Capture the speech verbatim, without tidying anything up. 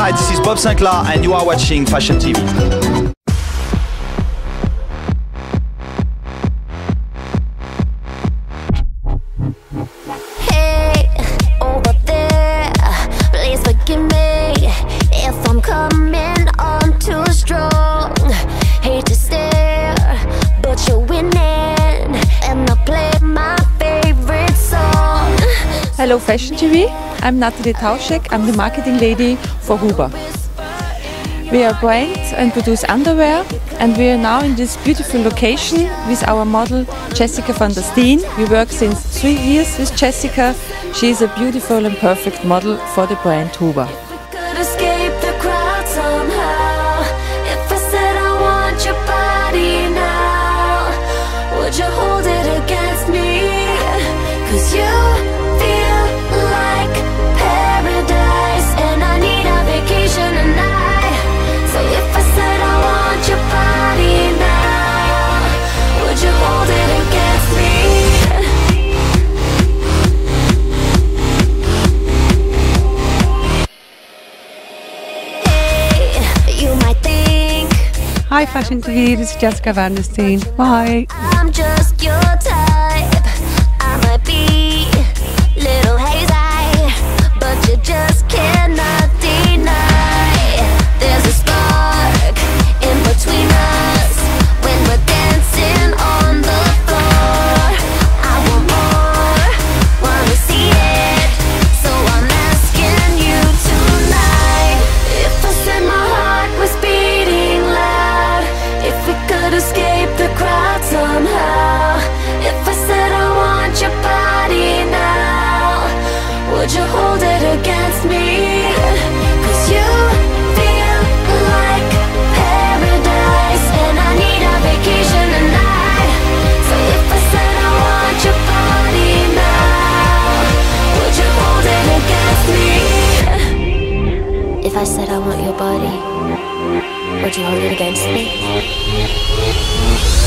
Hi, this is Bob Sinclair and you are watching Fashion T V. Hello Fashion T V, I'm Natalie Tauschek, I'm the marketing lady for Huber. We are a brand and produce underwear, and we are now in this beautiful location with our model Jessica van der Steen. We work since three years with Jessica. She is a beautiful and perfect model for the brand Huber. Hi Fashion T V, this is Jessica van der Steen. Bye. I'm just your type. I might be little hazy, but you just cannot deny. There's a spark in between us when we're dancing on the floor. I want more, wanna see it, so I'm asking you tonight. If I said my heart was beating loud, if we could escape the crowd somehow, if I said I want your body now, would you hold it against me? Cause you feel like paradise, and I need a vacation tonight. So if I said I want your body now, would you hold it against me? If I said I want your body, would you hold it against me?